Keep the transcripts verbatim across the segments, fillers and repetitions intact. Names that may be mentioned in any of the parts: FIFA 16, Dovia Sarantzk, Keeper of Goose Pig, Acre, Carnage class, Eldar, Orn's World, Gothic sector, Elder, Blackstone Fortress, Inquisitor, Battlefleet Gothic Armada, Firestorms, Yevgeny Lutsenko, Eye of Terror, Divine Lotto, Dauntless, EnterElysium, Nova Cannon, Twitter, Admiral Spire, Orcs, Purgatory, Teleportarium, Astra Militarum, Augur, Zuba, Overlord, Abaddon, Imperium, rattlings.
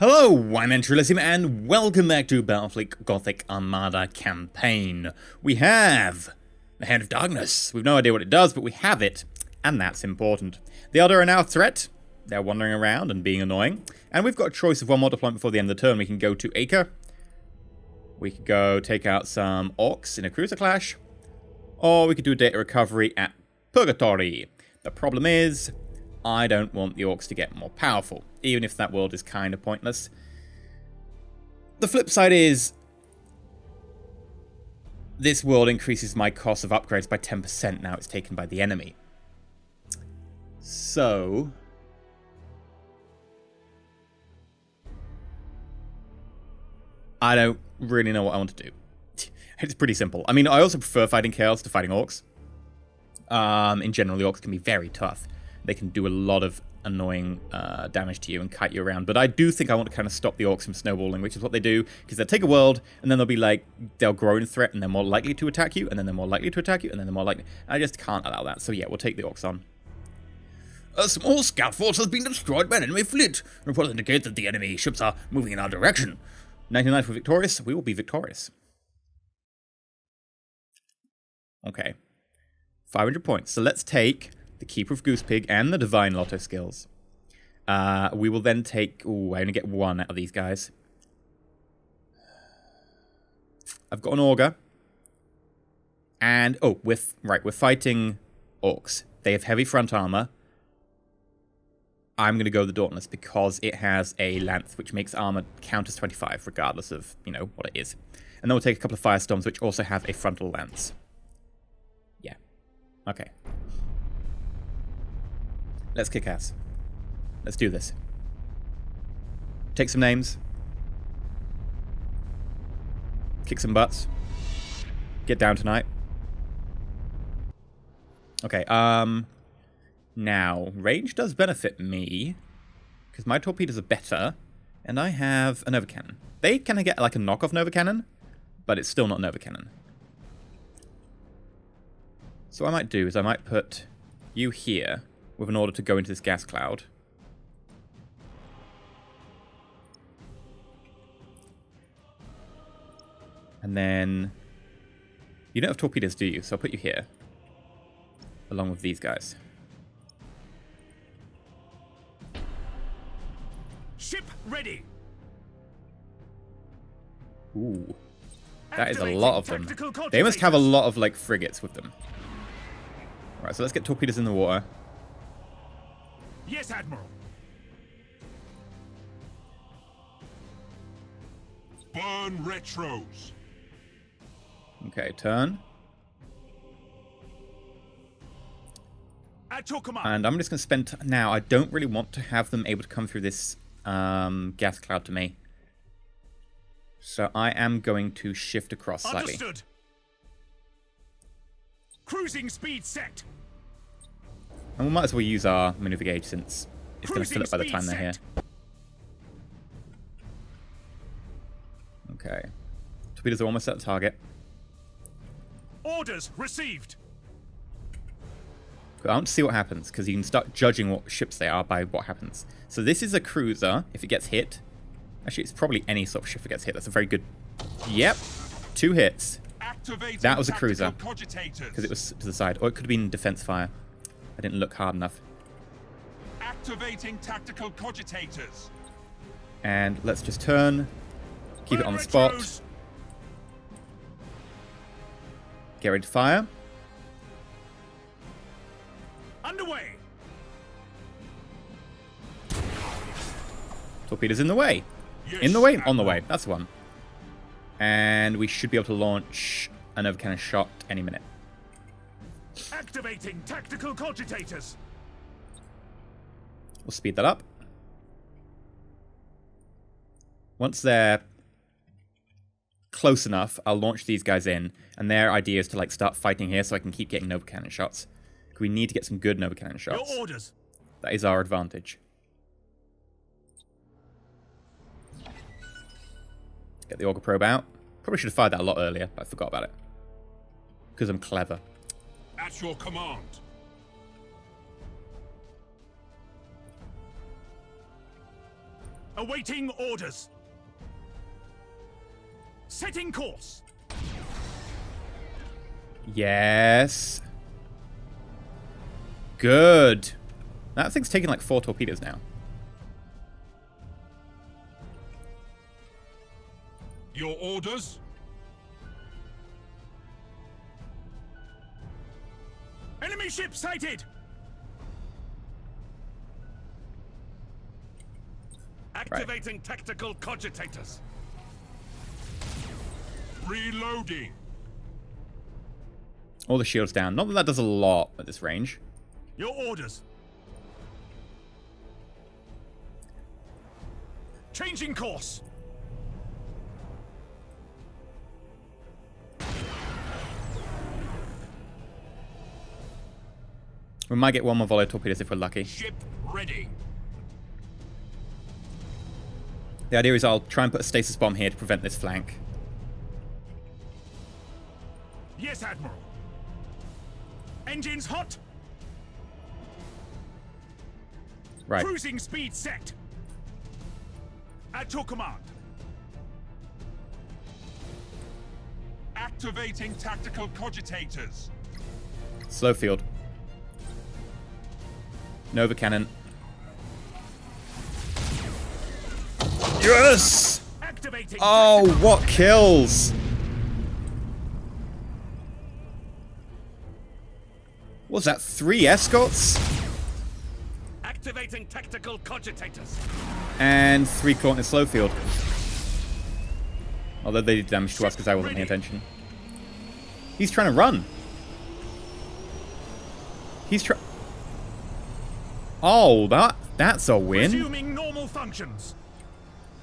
Hello, I'm EnterElysium and welcome back to Battlefleet Gothic Armada campaign. We have the Hand of Darkness. We've no idea what it does, but we have it, and that's important. The Elder are now a threat. They're wandering around and being annoying. And we've got a choice of one more deployment before the end of the turn. We can go to Acre. We could go take out some Orcs in a cruiser clash. Or we could do a data recovery at Purgatory. The problem is, I don't want the Orcs to get more powerful, even if that world is kind of pointless. The flip side is, this world increases my cost of upgrades by ten percent now it's taken by the enemy. So, I don't really know what I want to do. It's pretty simple. I mean, I also prefer fighting Chaos to fighting Orcs. Um, in general, the Orcs can be very tough. They can do a lot of annoying uh, damage to you and kite you around. But I do think I want to kind of stop the Orcs from snowballing, which is what they do, because they'll take a world, and then they'll be like, they'll grow in threat, and they're more likely to attack you, and then they're more likely to attack you, and then they're more likely. I just can't allow that. So yeah, we'll take the Orcs on. A small scout force has been destroyed by an enemy fleet. Reports indicate that the enemy ships are moving in our direction. ninety-nine for victorious. We will be victorious. Okay. five hundred points. So let's take the Keeper of Goose Pig and the Divine Lotto skills. Uh, we will then take... Ooh, I only get one out of these guys. I've got an Augur. And... Oh, we're... Right, we're fighting Orcs. They have heavy front armor. I'm going to go the Dauntless because it has a lance which makes armor count as twenty-five, regardless of, you know, what it is. And then we'll take a couple of Firestorms which also have a frontal lance. Yeah. Okay. Let's kick ass. Let's do this. Take some names. Kick some butts. Get down tonight. Okay, um... now, range does benefit me, because my torpedoes are better, and I have a Nova Cannon. They kind of get like a knockoff Nova Cannon, but it's still not Nova Cannon. So what I might do is I might put you here, with an order to go into this gas cloud. And then... you don't have torpedoes, do you? So I'll put you here. Along with these guys. Ship ready. Ooh. That is a lot of them. They must have a lot of, like, frigates with them. Alright, so let's get torpedoes in the water. Yes, Admiral. Burn retros. Okay, turn. At your command. And I'm just going to spend now. I don't really want to have them able to come through this um, gas cloud to me. So I am going to shift across slightly. Understood. Cruising speed set. And we might as well use our maneuver gauge since it's going to fill up by the time they're here. Okay. Torpedoes are almost at the target. Orders received. I want to see what happens, because you can start judging what ships they are by what happens. So this is a cruiser. If it gets hit... Actually, it's probably any sort of ship that gets hit. That's a very good... Yep. Two hits. Activating that was a cruiser. Because it was to the side. Or it could have been defense fire. I didn't look hard enough. Activating tactical cogitators. And let's just turn. Keep it on the spot. Get ready to fire. Underway. Torpedoes in the way. Yes, in the way? Admiral. On the way. That's the one. And we should be able to launch another kind of shot any minute. Activating tactical cogitators. We'll speed that up. Once they're close enough, I'll launch these guys in, and their idea is to like start fighting here, so I can keep getting Nova Cannon shots. We need to get some good Nova Cannon shots. Your orders. That is our advantage. Get the Augur probe out. Probably should have fired that a lot earlier, but I forgot about it because I'm clever. At your command. Awaiting orders. Setting course. Yes. Good. That thing's taking like four torpedoes now. Your orders? Enemy ship sighted! Activating right. Tactical cogitators. Reloading. All the shields down. Not that that does a lot at this range. Your orders. Changing course. We might get one more volley of torpedoes if we're lucky. Ship ready. The idea is I'll try and put a stasis bomb here to prevent this flank. Yes, Admiral. Engines hot. Right. Cruising speed set. At your command. Activating tactical cogitators. Slow field. Nova Cannon. Yes! Activating. Oh, what kills! What was that? Three escorts? Activating tactical cogitators. And three caught in a slow field. Although they did damage to us because I wasn't paying attention. He's trying to run. He's trying. Oh, that that's a win. Resuming normal functions.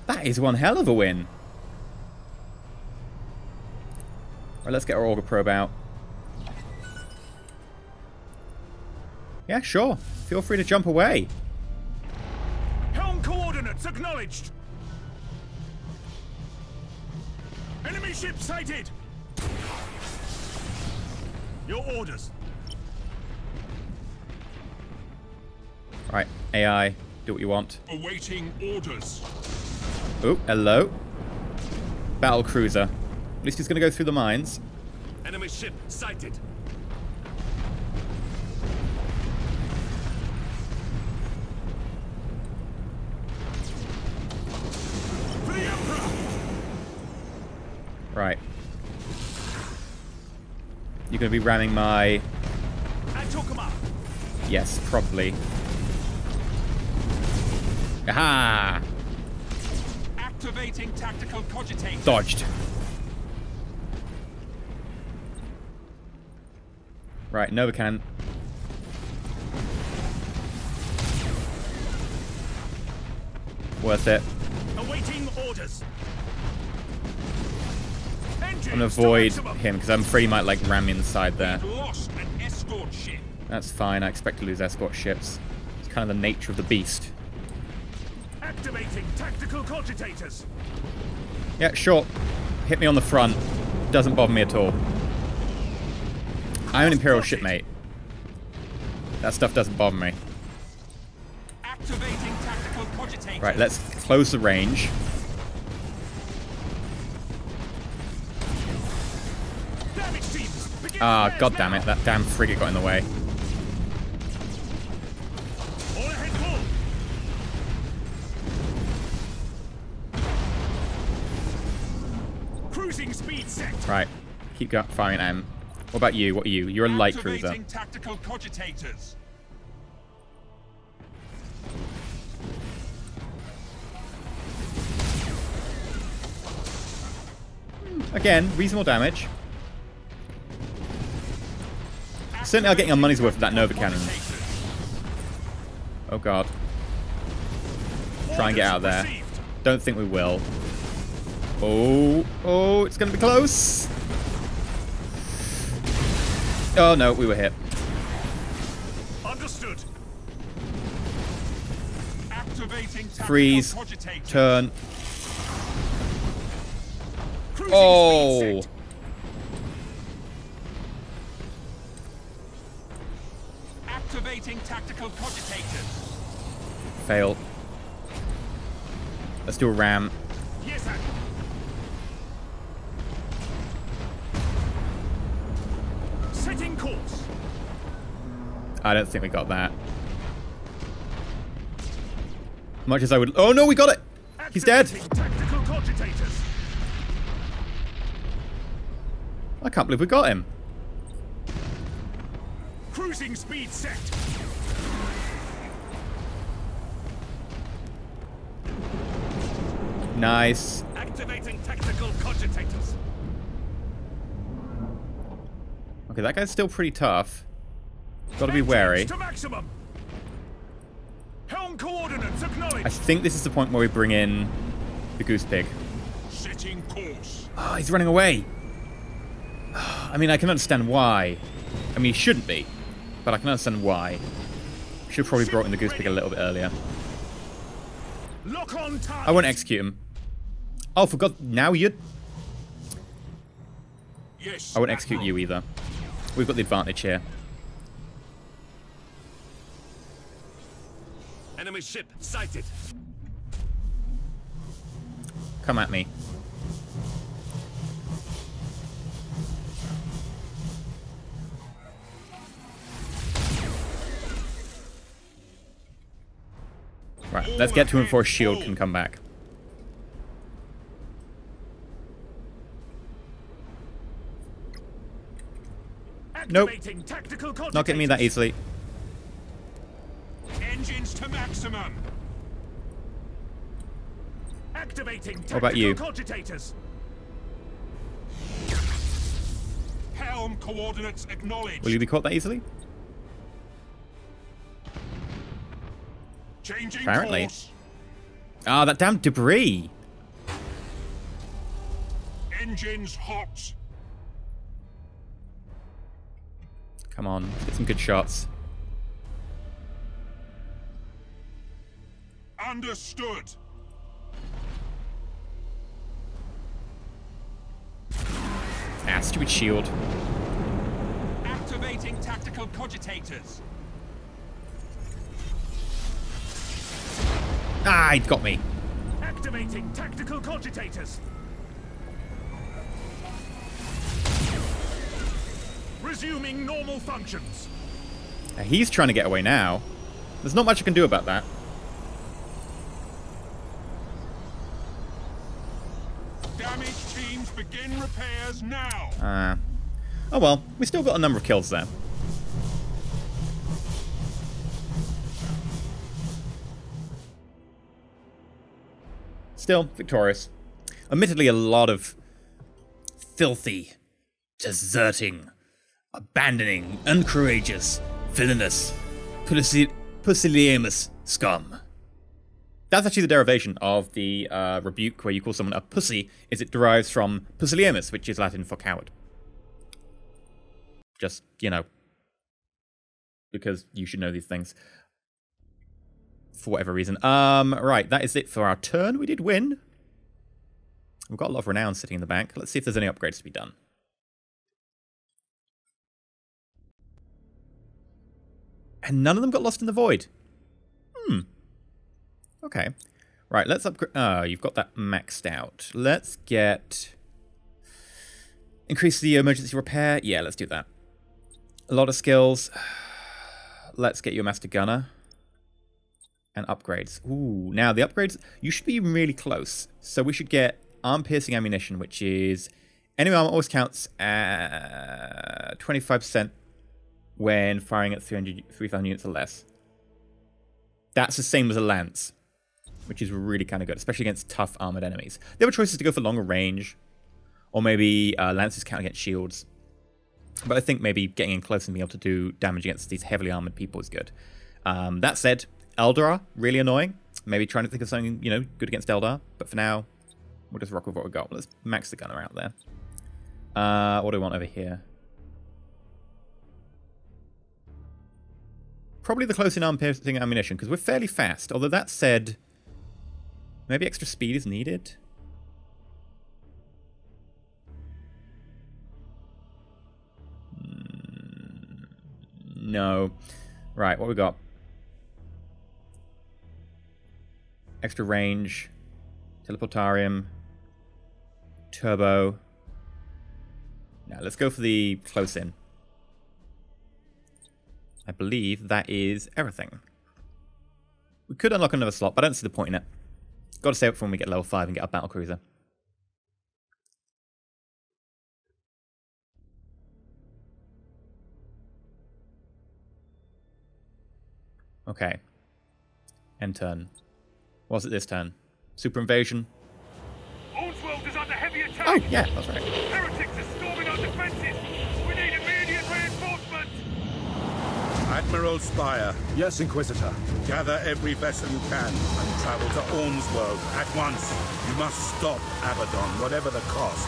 That is one hell of a win. Right, let's get our Augur probe out. Yeah, sure. Feel free to jump away. Helm coordinates acknowledged. Enemy ship sighted. Your orders. All right, A I, do what you want. Awaiting orders. Oh, hello. Battle cruiser. At least he's going to go through the mines. Enemy ship sighted. Right. You're going to be ramming my. Yes, probably. Aha! Activating tactical cogitators. Dodged. Right, Nova Cannon. Worth it. Awaiting orders. I'm gonna avoid him because I'm afraid he might like ram inside there. Lost an escort ship. That's fine. I expect to lose escort ships. It's kind of the nature of the beast. Activating tactical cogitators. Yeah, sure. Hit me on the front. Doesn't bother me at all. I'm an Imperial shipmate. That stuff doesn't bother me. Activating tactical cogitators. Right, let's close the range. Ah, oh, goddammit, that damn frigate got in the way. Right, keep firing at him. What about you? What are you? You're a light cruiser. Tactical cogitators. Again, reasonable damage. Certainly, I'm getting our money's worth of that Nova Cannon. Oh god. Try and get out of there. Don't think we will. Oh, oh, it's going to be close. Oh, no, we were hit. Understood. Activating freeze. Turn. Cruising oh. Activating tactical cogitators. Fail. Let's do a ram. Yes, sir. Setting course. I don't think we got that. Much as I would. Oh no, we got it. He's dead. I can't believe we got him. Cruising speed set. Nice. Activating tactical cogitators. Okay, that guy's still pretty tough. Gotta be wary. To maximum. Helm coordinates acknowledged. I think this is the point where we bring in the goose pig. Setting course. Oh, he's running away. I mean, I can understand why. I mean, he shouldn't be, but I can understand why. Should have probably brought in the goose pig a little bit earlier. Lock on target. I won't execute him. Oh, for God, now you'd... Yes, I won't execute you either. We've got the advantage here. Enemy ship sighted. Come at me. Right, let's get to him before shield can come back. Nope. Not getting me that easily. Engines to maximum. Activating tactical. What about you? Cogitators. Helm coordinates acknowledged. Will you be caught that easily? Changing apparently. Course. Ah, that damn debris. Engines hot. Come on, get some good shots. Understood. Ah, stupid shield. Activating tactical cogitators. Ah, it got me. Activating tactical cogitators. Resuming normal functions. Now he's trying to get away now. There's not much I can do about that. Damage teams begin repairs now. Ah. Uh, oh well, we still got a number of kills there. Still victorious. Admittedly, a lot of filthy, deserting, abandoning, uncourageous, villainous, pusillanimous scum. That's actually the derivation of the uh, rebuke where you call someone a pussy, is it derives from pusillanimous, which is Latin for coward. Just, you know, because you should know these things. For whatever reason. Um, right, that is it for our turn. We did win. We've got a lot of renown sitting in the bank. Let's see if there's any upgrades to be done. And none of them got lost in the void. Hmm. Okay. Right, let's upgrade. Oh, you've got that maxed out. Let's get... Increase the emergency repair. Yeah, let's do that. A lot of skills. Let's get you a master gunner. And upgrades. Ooh, now the upgrades, you should be really close. So we should get arm-piercing ammunition, which is... Enemy armor always counts at twenty-five percent when firing at three thousand units or less. That's the same as a lance, which is really kind of good, especially against tough armored enemies. The other choice is to go for longer range, or maybe uh, lances count against shields. But I think maybe getting in close and being able to do damage against these heavily armored people is good. Um, that said... Eldar, really annoying. Maybe trying to think of something, you know, good against Eldar. But for now, we'll just rock with what we got. Let's max the gunner out there. Uh, what do we want over here? Probably the close in arm piercing ammunition, because we're fairly fast. Although that said, maybe extra speed is needed. Mm, no. Right, what we got? Extra range. Teleportarium. Turbo. Now let's go for the close in. I believe that is everything. We could unlock another slot, but I don't see the point in it. Got to save it for when we get level five and get our battle cruiser. Okay. End turn. What's it this turn? Super invasion. Orn's World is under heavy attack. Oh yeah, that's right. Heretics are storming our defenses. We need immediate reinforcements. Admiral Spire. Yes, Inquisitor. Gather every vessel you can and travel to Orn's World at once. You must stop Abaddon, whatever the cost.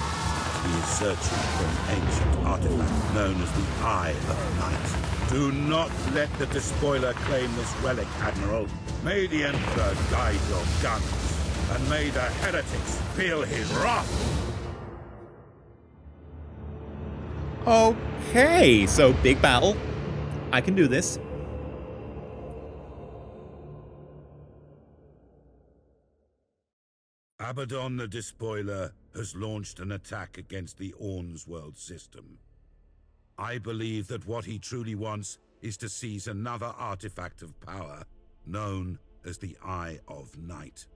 He is searching for an ancient artifact known as the Eye of Night. Do not let the despoiler claim this relic, Admiral. May the Emperor guide your guns, and may the heretics feel his wrath! Okay, so big battle. I can do this. Abaddon the Despoiler has launched an attack against the Orn's World system. I believe that what he truly wants is to seize another artifact of power, known as the Eye of Night.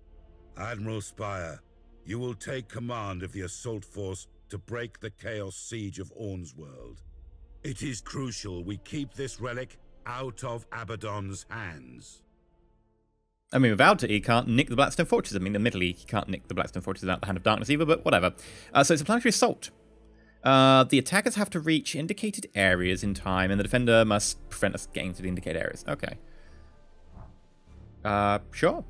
Admiral Spire, you will take command of the assault force to break the chaos siege of Orn's World. It is crucial we keep this relic out of Abaddon's hands. I mean, without it, he can't nick the Blackstone Fortress. I mean, admittedly, he can't nick the Blackstone Fortress without the Hand of Darkness either, but whatever. Uh, so it's a planetary assault. Uh, the attackers have to reach indicated areas in time, and the defender must prevent us getting to the indicated areas. Okay. Uh, sure.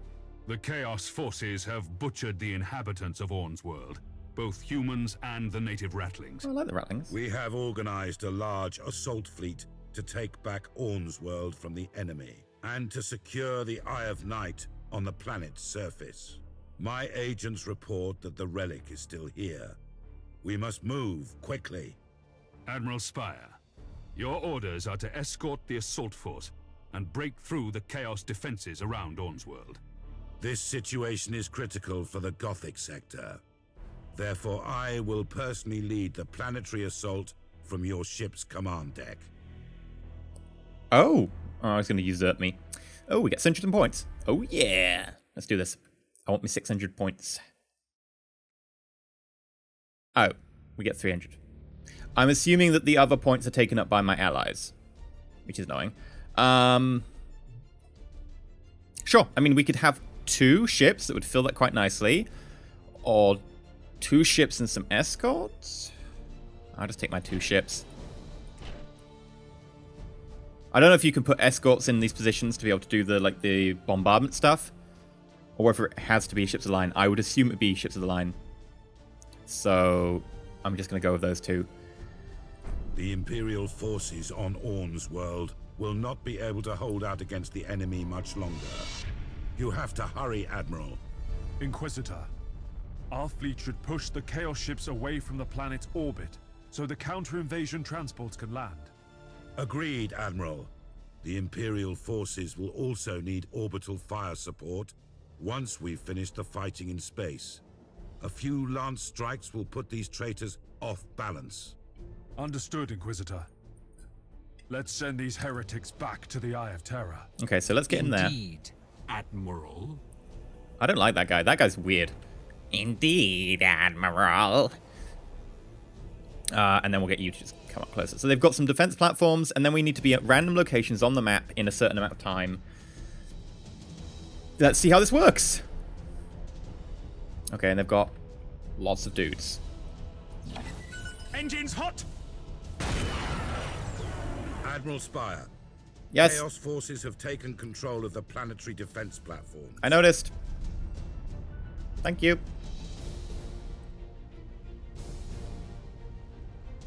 The Chaos forces have butchered the inhabitants of Orn's World, both humans and the native rattlings. Oh, I like the rattlings. We have organized a large assault fleet to take back Orn's World from the enemy, and to secure the Eye of Night on the planet's surface. My agents report that the relic is still here. We must move quickly. Admiral Spire, your orders are to escort the assault force and break through the chaos defenses around Orn's World. This situation is critical for the Gothic sector. Therefore, I will personally lead the planetary assault from your ship's command deck. Oh, oh I was going to usurp me. Oh, we get six hundred points. Oh, yeah. Let's do this. I want me six hundred points. Oh, we get three hundred. I'm assuming that the other points are taken up by my allies, which is annoying. Um, sure, I mean, we could have two ships that would fill that quite nicely, or two ships and some escorts. I'll just take my two ships. I don't know if you can put escorts in these positions to be able to do the like the bombardment stuff, or whether it has to be ships of the line. I would assume it'd be ships of the line. So, I'm just going to go with those two. The Imperial forces on Orn's World will not be able to hold out against the enemy much longer. You have to hurry, Admiral. Inquisitor, our fleet should push the Chaos ships away from the planet's orbit so the counter-invasion transports can land. Agreed, Admiral. The Imperial forces will also need orbital fire support once we've finished the fighting in space. A few lance strikes will put these traitors off balance. Understood, Inquisitor. Let's send these heretics back to the Eye of Terror. Okay, so let's get in there. Indeed, Admiral. I don't like that guy. That guy's weird. Indeed, Admiral. Uh, and then we'll get you to just come up closer. So they've got some defense platforms, and then we need to be at random locations on the map in a certain amount of time. Let's see how this works. Okay, and they've got lots of dudes. Engines hot! Admiral Spire. Yes. Chaos forces have taken control of the planetary defense platform. I noticed. Thank you.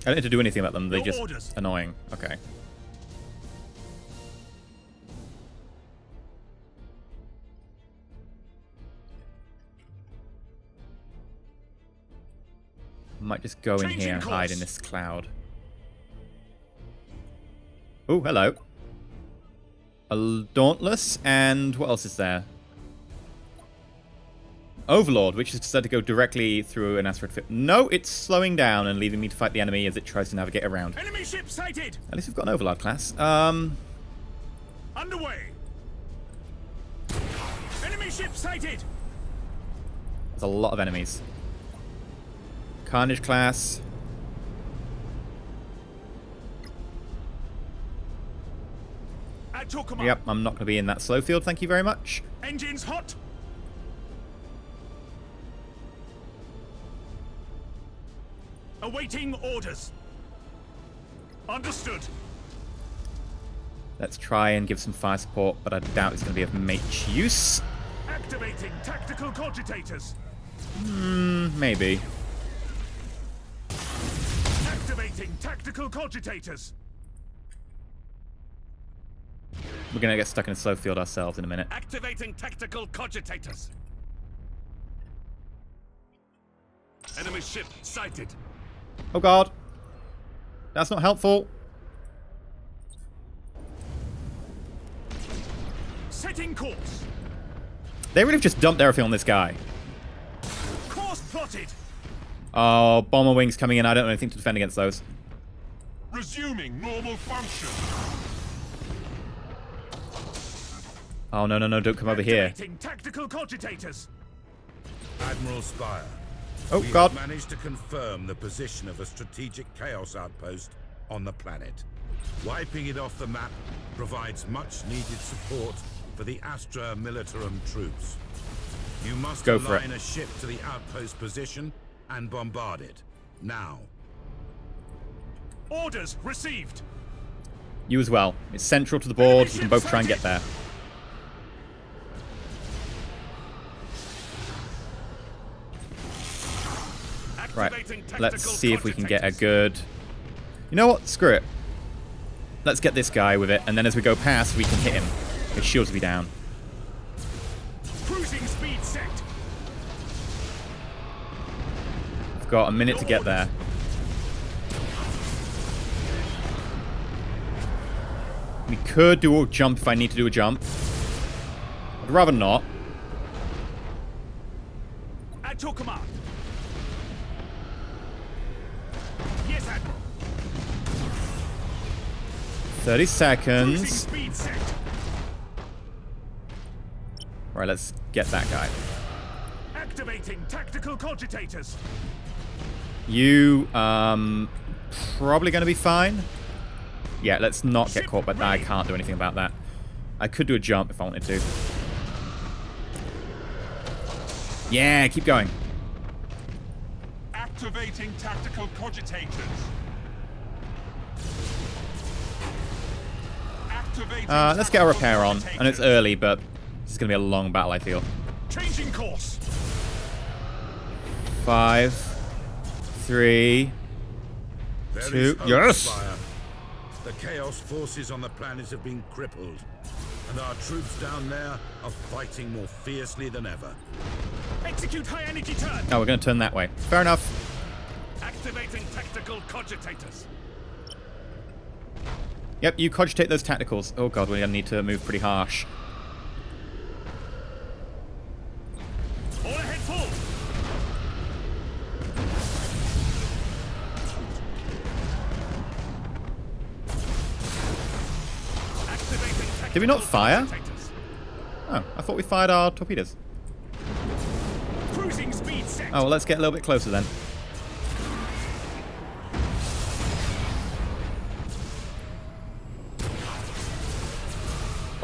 I don't need to do anything about them. They're just orders. Annoying. Okay. Might just go in here and hide in this cloud. Oh, hello. A Dauntless, and what else is there? Overlord, which is decided to go directly through an asteroid. No, it's slowing down and leaving me to fight the enemy as it tries to navigate around. Enemy ship sighted. At least we've got an Overlord class. Um. Underway. Enemy ship sighted. There's a lot of enemies. Carnage class. At your command. Yep, I'm not going to be in that slow field. Thank you very much. Engines hot. Awaiting orders. Understood. Let's try and give some fire support, but I doubt it's going to be of much use. Activating tactical cogitators. Hmm, maybe. Activating tactical cogitators. We're going to get stuck in a slow field ourselves in a minute. Activating tactical cogitators. Enemy ship sighted. Oh god. That's not helpful. Setting course. They would have just dumped everything on this guy. Course plotted. Oh, bomber wings coming in. I don't know anything to defend against those. Resuming normal function. Oh no no no, don't come over here. Tactical cogitators. Admiral Spire. Oh we god. Have managed to confirm the position of a strategic chaos outpost on the planet. Wiping it off the map provides much needed support for the Astra Militarum troops. You must Go align a ship to the outpost position and bombard it. Now. Orders received. You as well. It's central to the board. You can both try and get there. Right, let's see if we can get a good... You know what? Screw it. Let's get this guy with it, and then as we go past, we can hit him. His shields will be down. Cruising speed set. I've got a minute to get there. We could do a jump if I need to do a jump. I'd rather not. At your command. thirty seconds. Right, let's get that guy. Activating tactical cogitators. You um probably going to be fine. Yeah, let's not get caught by that. I can't do anything about that. I could do a jump if I wanted to. Yeah, keep going. Activating tactical cogitators. Uh, let's get a repair on. And it's early, but it's going to be a long battle, I feel. Changing course. Five, three, two. Yes. The chaos forces on the planet have been crippled, and our troops down there are fighting more fiercely than ever. Execute high energy turn. Oh, we're going to turn that way. Fair enough. Activating tactical cogitators. Yep, you cogitate those tacticals. Oh god, we're going to need to move pretty harsh. All ahead full. Did we not fire? Oh, I thought we fired our torpedoes. Cruising speed set. Oh, well, let's get a little bit closer then.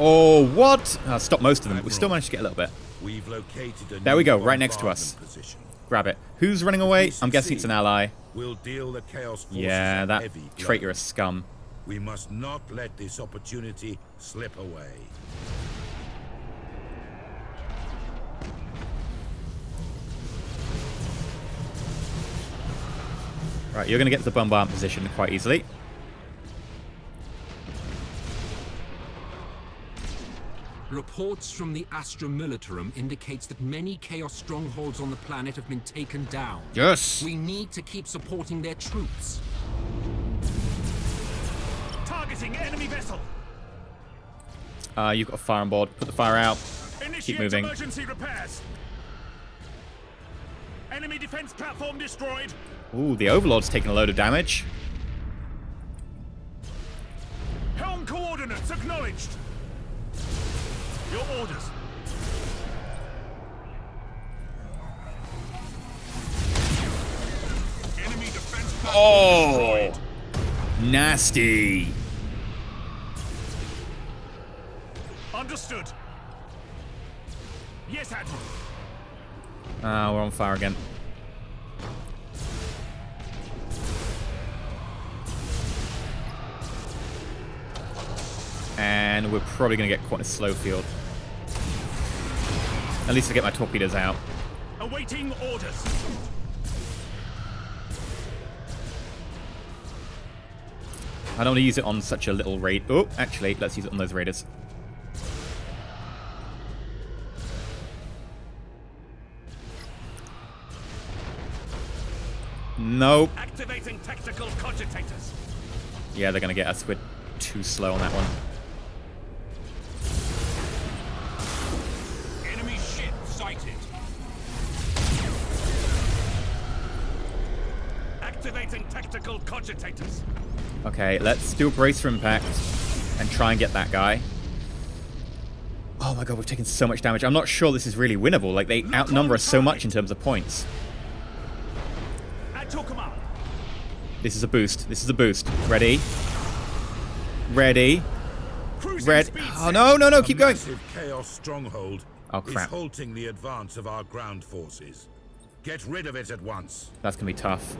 Oh, what? Oh, stop most of them. But we still managed to get a little bit. We've located a there we go, right next to us. Position. Grab it. Who's running away? I'm guessing it's an ally. We'll deal the chaos yeah, that heavy traitorous scum. We must not let this opportunity slip away. Right, you're going to get to the bombard position quite easily. Reports from the Astra Militarum indicates that many Chaos strongholds on the planet have been taken down. Yes! We need to keep supporting their troops. Targeting enemy vessel. Uh, you've got a fire on board. Put the fire out. Initiate keep moving. Emergency repairs. Enemy defense platform destroyed. Ooh, the Overlord's taking a load of damage. Helm coordinates acknowledged. Your orders. Enemy defense platform oh, destroyed. Nasty. Understood. Yes, Admiral. Ah, uh, we're on fire again. And we're probably going to get quite a slow field. At least I get my torpedoes out. Awaiting orders. I don't want to use it on such a little raid. Oh, actually, let's use it on those raiders. Nope. Activating tactical cogitators. Yeah, they're gonna get us. We're too slow on that one. Enemy ship sighted. Activating tactical cogitators. Okay, let's do a brace for impact and try and get that guy. Oh my god, we've taken so much damage. I'm not sure this is really winnable. Like, they outnumber us so much in terms of points. This is a boost. This is a boost. Ready? Ready? Red. Oh no, no, no! Keep going. Chaos stronghold oh, crap. is halting the advance of our ground forces. Get rid of it at once. That's gonna be tough.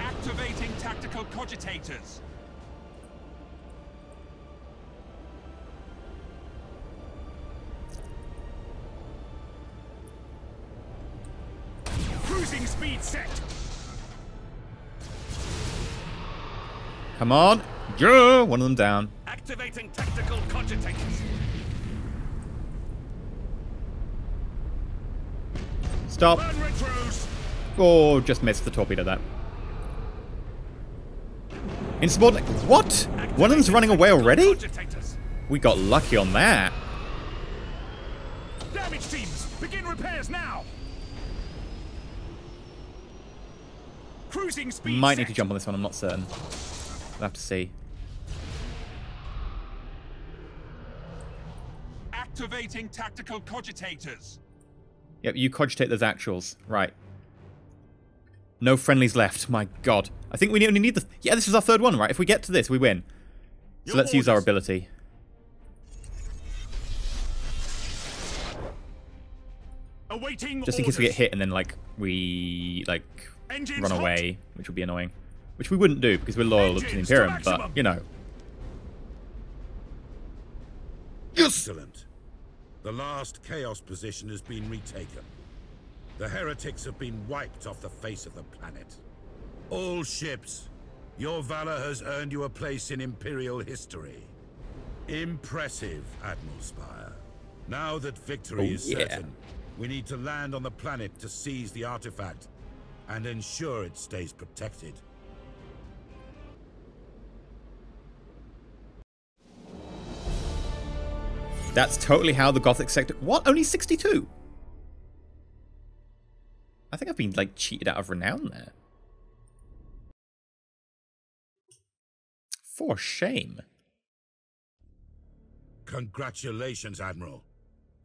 Activating tactical cogitators. Cruising speed set. Come on. Yeah, one of them down. Activating tactical cogitators. Stop. Oh, just missed the torpedo that. Insubordinate. What? Activating one of them's running away already? Cogitators. We got lucky on that. Damage teams, begin repairs now. Cruising speed. Might set. Need to jump on this one, I'm not certain. We'll have to see. Activating tactical cogitators. Yep, you cogitate those actuals. Right. No friendlies left. My god. I think we only need the... Yeah, this is our third one, right? If we get to this, we win. So Your let's orders. use our ability. Awaiting Just in orders. case we get hit and then, like, we, like, Engines run away, hot. which would be annoying. Which we wouldn't do, because we're loyal to the Imperium, but, you know. Excellent. The last Chaos position has been retaken. The heretics have been wiped off the face of the planet. All ships, your valor has earned you a place in Imperial history. Impressive, Admiral Spire. Now that victory oh, is yeah. certain, we need to land on the planet to seize the artifact and ensure it stays protected. That's totally how the Gothic sector... What? Only sixty-two? I think I've been, like, cheated out of renown there. For shame. Congratulations, Admiral.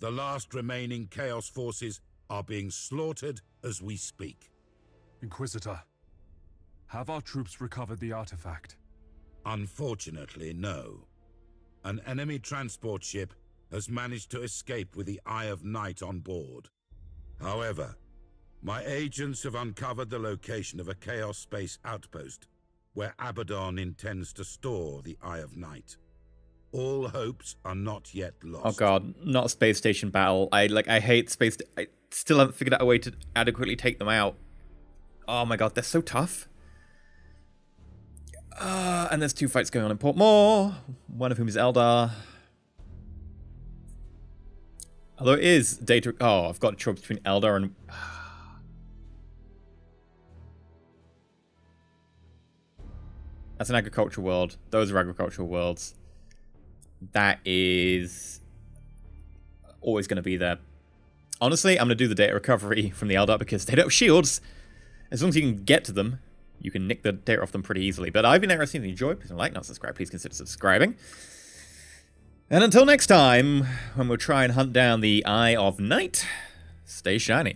The last remaining Chaos forces are being slaughtered as we speak. Inquisitor, have our troops recovered the artifact? Unfortunately, no. An enemy transport ship has managed to escape with the Eye of Night on board. However, my agents have uncovered the location of a Chaos Space outpost where Abaddon intends to store the Eye of Night. All hopes are not yet lost. Oh god, not a space station battle. I like. I hate space... I still haven't figured out a way to adequately take them out. Oh my god, they're so tough. Uh, and there's two fights going on in Port Moore, one of whom is Eldar. Although it is data... Oh, I've got a choice between Eldar and... That's an agricultural world. Those are agricultural worlds. That is... always going to be there. Honestly, I'm going to do the data recovery from the Eldar because they don't have shields. As long as you can get to them, you can nick the data off them pretty easily. But I've been interested. If you enjoyed, please don't like, not subscribe. Please consider subscribing. And until next time, when we'll try and hunt down the Eye of Night, stay shiny.